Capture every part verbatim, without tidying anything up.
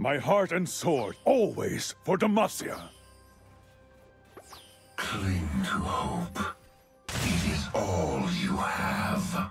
My heart and sword, always for Demacia. Cling to hope. It is all you have.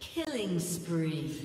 Killing spree.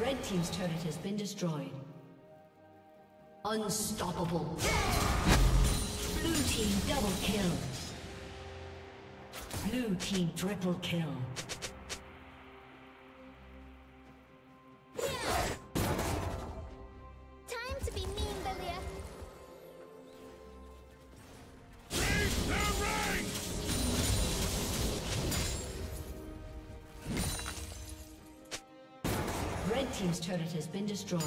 Red Team's turret has been destroyed. Unstoppable. Blue Team double kill. Blue Team triple kill. Team's turret has been destroyed.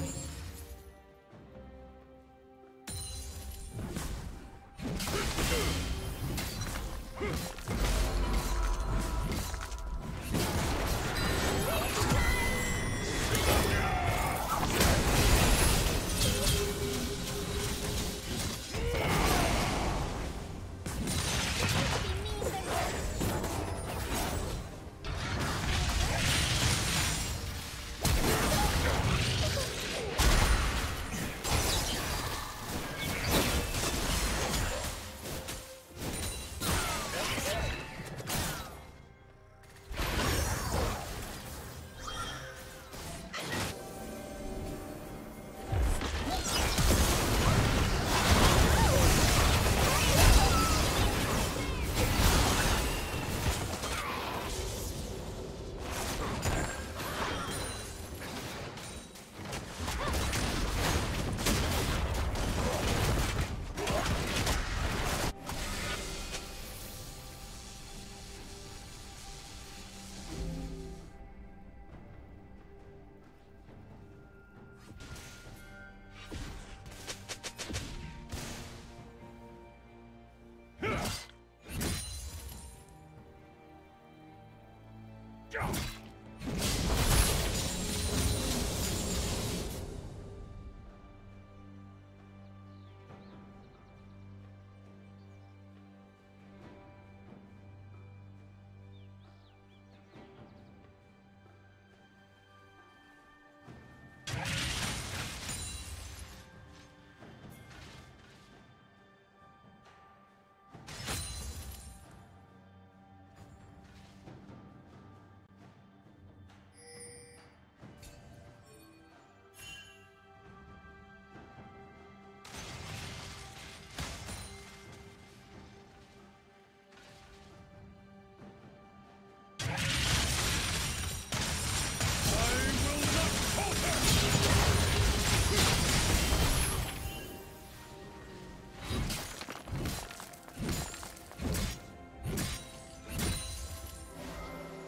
Team's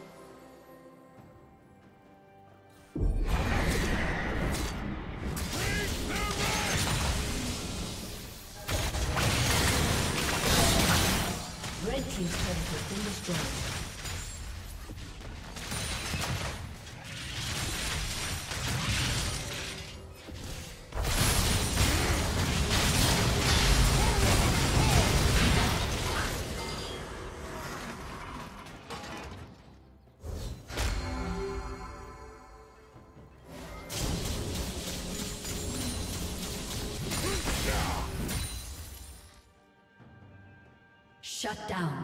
turret has been destroyed. Shut down.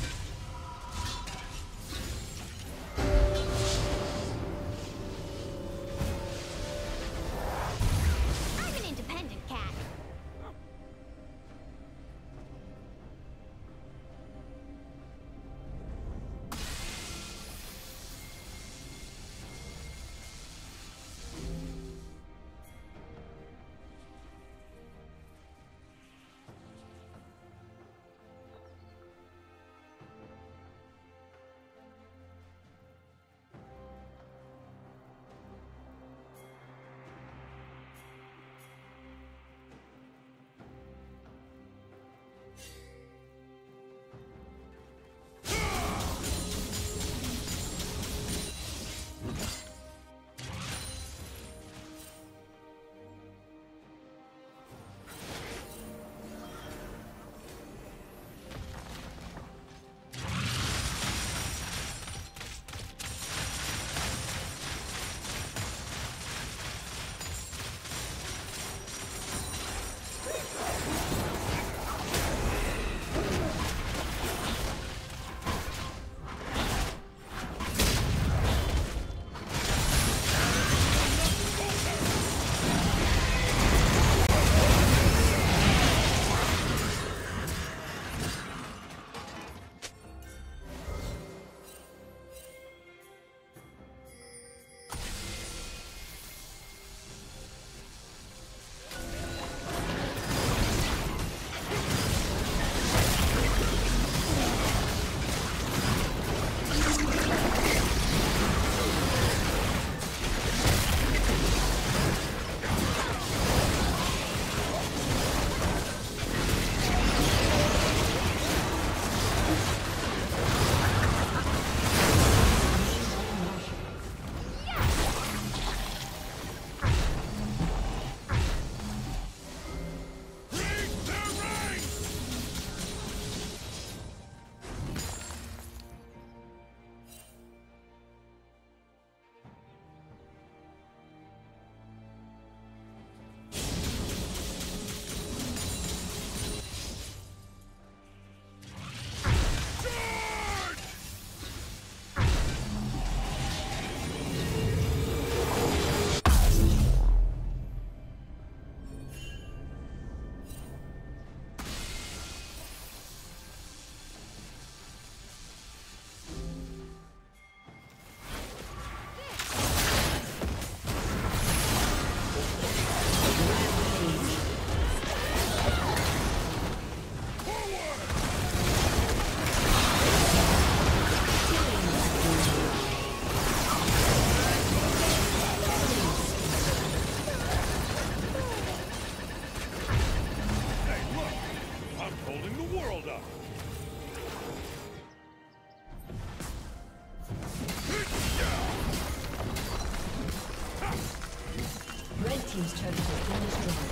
Team's turret has been destroyed.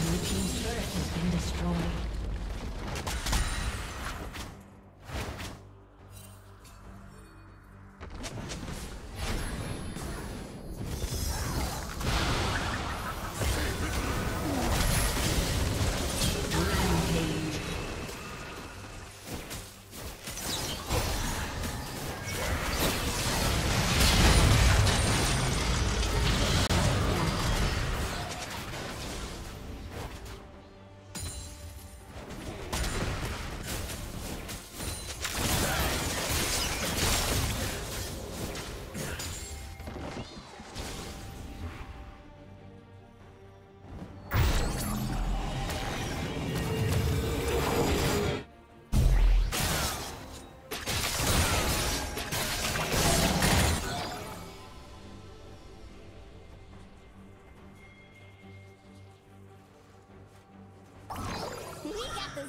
Blue team's turret has been destroyed.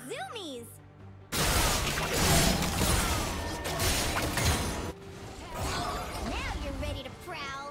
Zoomies! Now you're ready to prowl!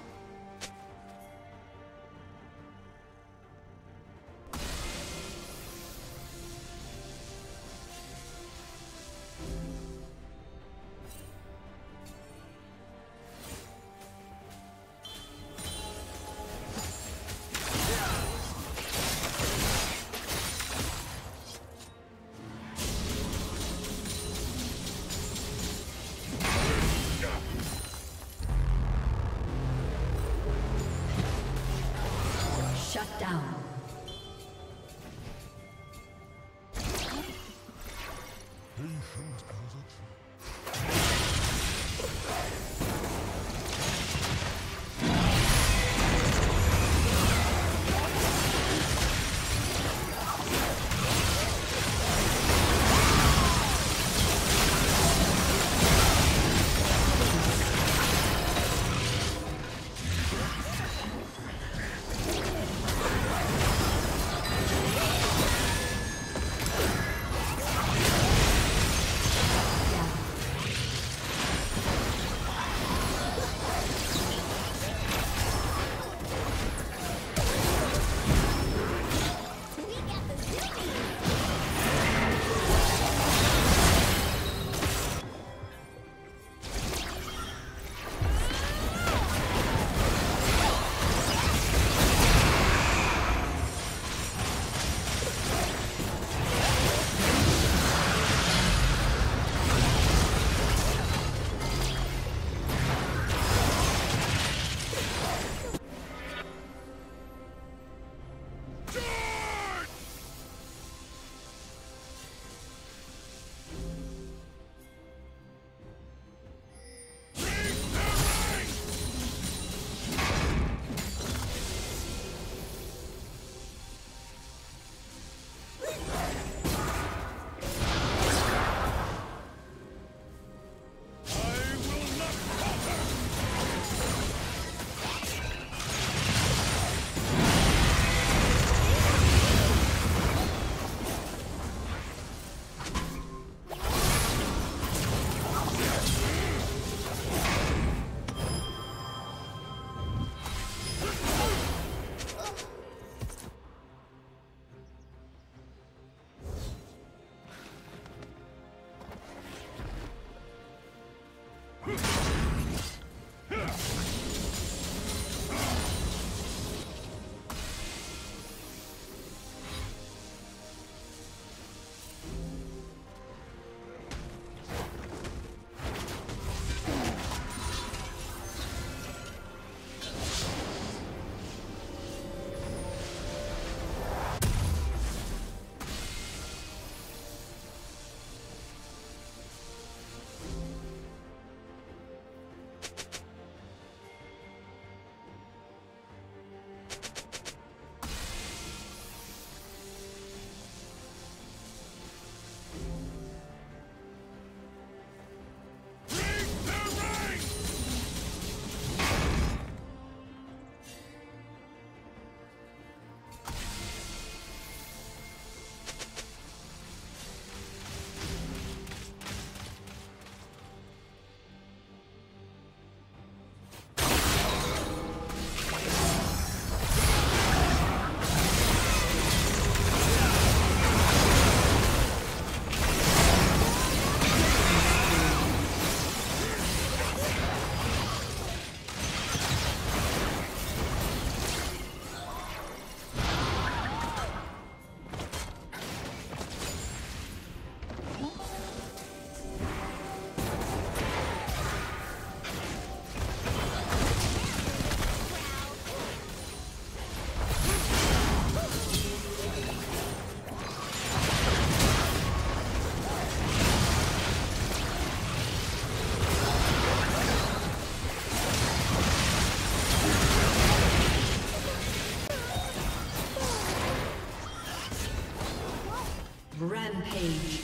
page.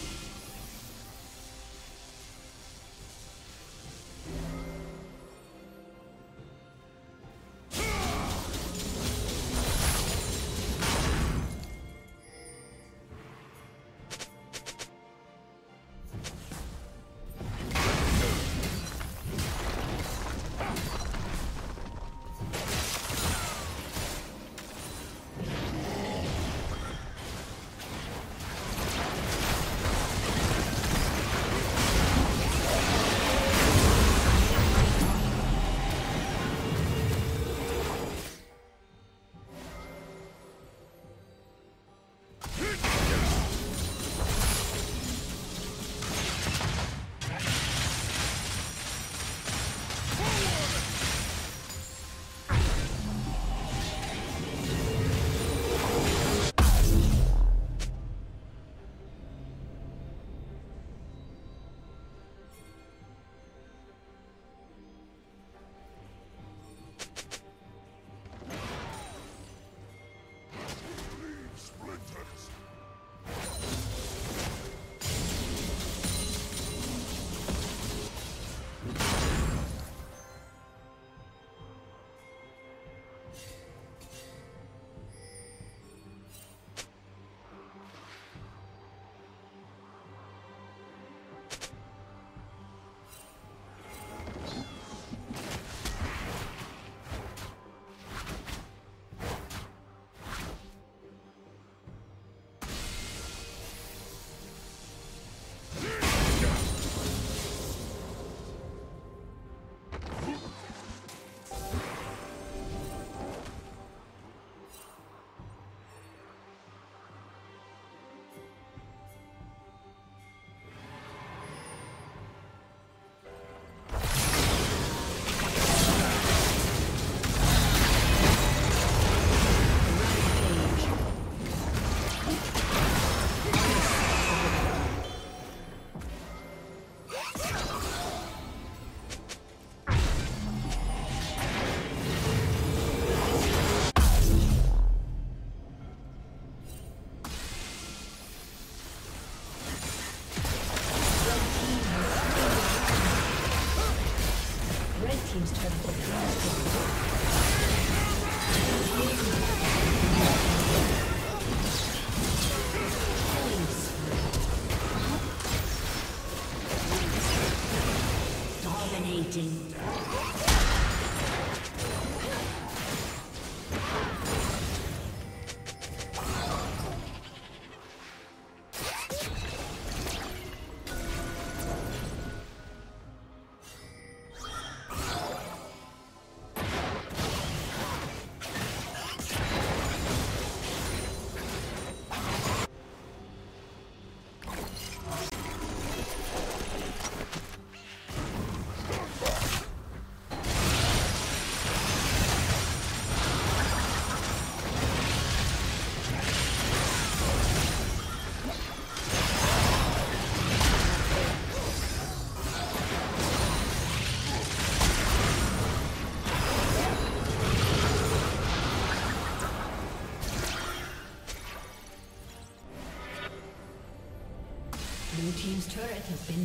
Blue team's turret has been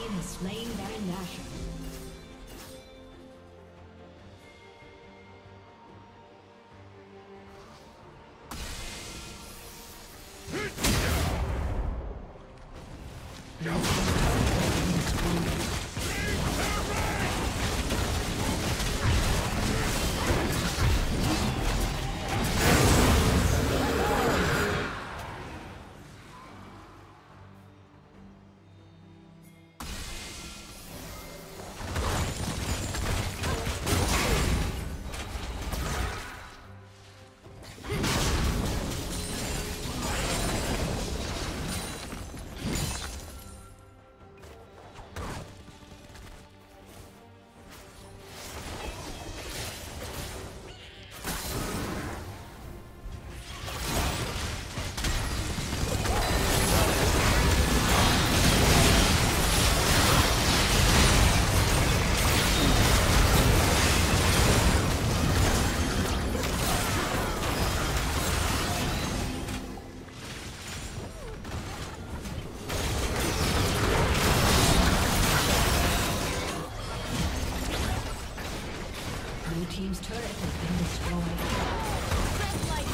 team has slain Baron Nashor. Team's turret has been destroyed. Red light.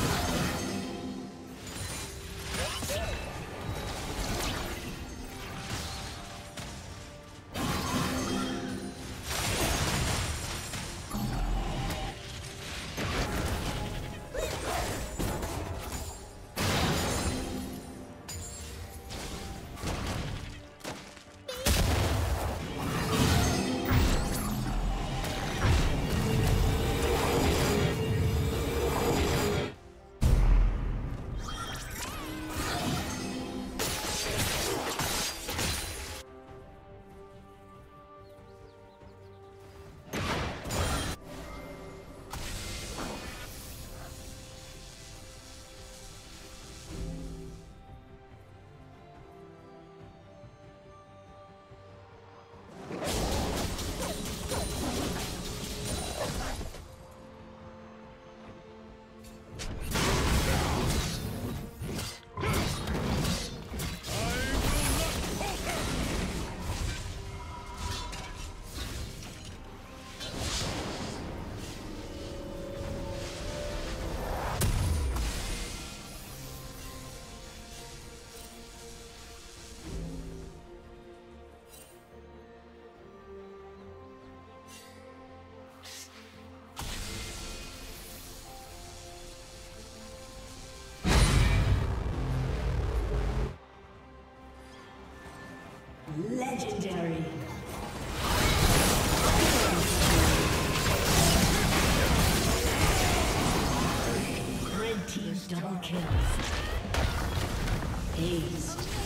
Legendary. Red team double kill. Aced.